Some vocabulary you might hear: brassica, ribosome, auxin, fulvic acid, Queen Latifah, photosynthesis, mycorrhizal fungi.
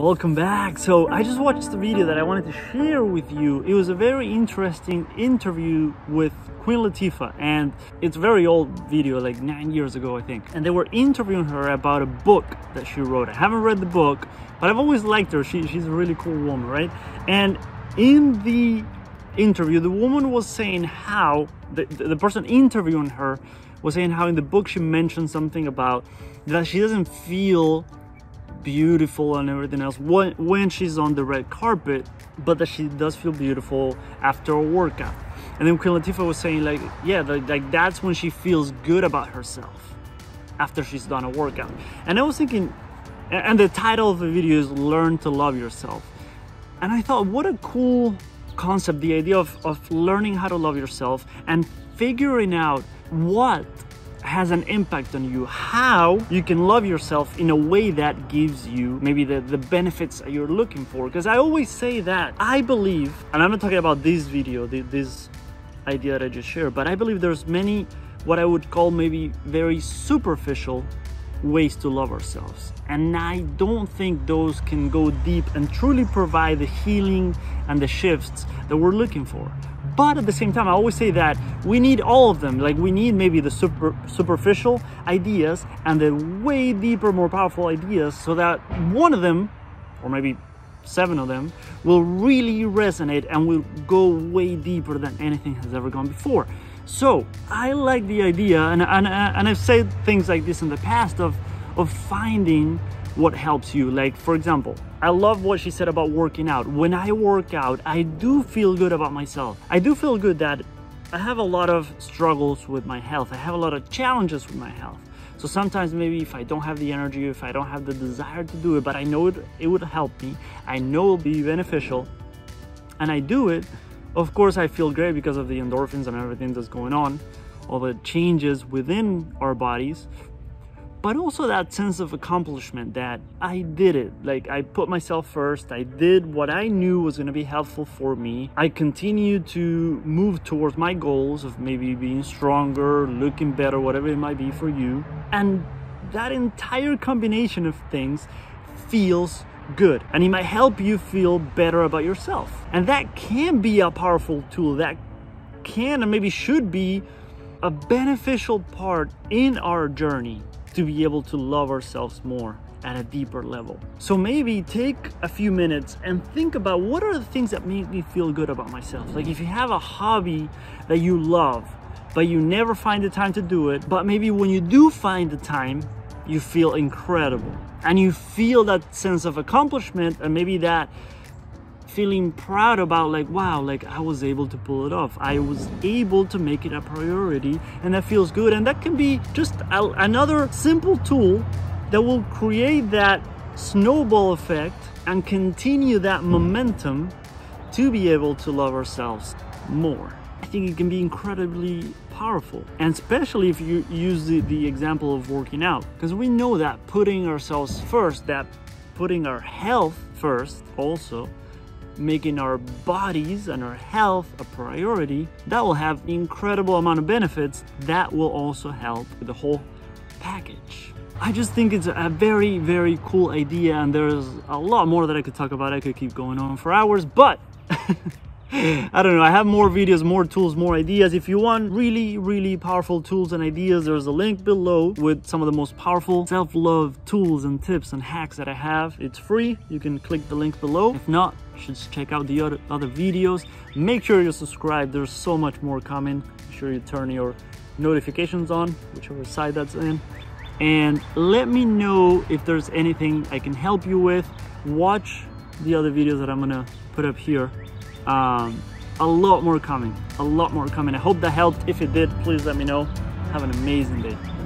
Welcome back. So I just watched the video that I wanted to share with you. It was a very interesting interview with Queen Latifah, and it's a very old video, like 9 years ago, I think. And they were interviewing her about a book that she wrote. I haven't read the book, but I've always liked her. She's a really cool woman, right? And in the interview, the woman was saying how the person interviewing her was saying how in the book she mentioned something about that she doesn't feel beautiful and everything else when she's on the red carpet, but that she does feel beautiful after a workout. And then Queen Latifah was saying, like, yeah, like that's when she feels good about herself, after she's done a workout. And I was thinking, and the title of the video is Learn to Love Yourself, and I thought, what a cool concept, the idea of learning how to love yourself and figuring out what has an impact on you, how you can love yourself in a way that gives you maybe the benefits that you're looking for. Because I always say that I believe, and I'm not talking about this video, this idea that I just shared, but I believe there's many what I would call maybe very superficial ways to love ourselves, and I don't think those can go deep and truly provide the healing and the shifts that we're looking for. But at the same time, I always say that we need all of them. Like, we need maybe the superficial ideas and the way deeper, more powerful ideas, so that one of them, or maybe seven of them, will really resonate and will go way deeper than anything has ever gone before. So I like the idea, and I've said things like this in the past, of finding what helps you. Like, for example, I love what she said about working out. When I work out, I do feel good about myself. I do feel good that I have a lot of struggles with my health. I have a lot of challenges with my health. So sometimes maybe if I don't have the energy, if I don't have the desire to do it, but I know it would help me, I know it'll be beneficial, and I do it. Of course, I feel great because of the endorphins and everything that's going on, all the changes within our bodies, but also that sense of accomplishment that I did it. Like, I put myself first, I did what I knew was going to be helpful for me. I continued to move towards my goals of maybe being stronger, looking better, whatever it might be for you. And that entire combination of things feels good, and it might help you feel better about yourself. And that can be a powerful tool, that can and maybe should be a beneficial part in our journey to be able to love ourselves more at a deeper level. So maybe take a few minutes and think about, what are the things that make me feel good about myself? Like, if you have a hobby that you love but you never find the time to do it, but maybe when you do find the time, you feel incredible and you feel that sense of accomplishment, and maybe that feeling proud about, like, wow, like, I was able to pull it off, I was able to make it a priority, and that feels good. And that can be just another simple tool that will create that snowball effect and continue that momentum to be able to love ourselves more. I think it can be incredibly powerful, and especially if you use the example of working out, because we know that putting ourselves first, that putting our health first, also making our bodies and our health a priority, that will have incredible amount of benefits that will also help with the whole package. I just think it's a very, very cool idea, and there's a lot more that I could talk about. I could keep going on for hours, but I don't know, I have more videos, more tools, more ideas. If you want really, really powerful tools and ideas, there's a link below with some of the most powerful self-love tools and tips and hacks that I have. It's free, you can click the link below. If not, you should check out the other videos. Make sure you subscribe, there's so much more coming. Make sure you turn your notifications on, whichever side that's in. And let me know if there's anything I can help you with. Watch the other videos that I'm gonna put up here. A lot more coming. I hope that helped. If it did, please let me know. Have an amazing day.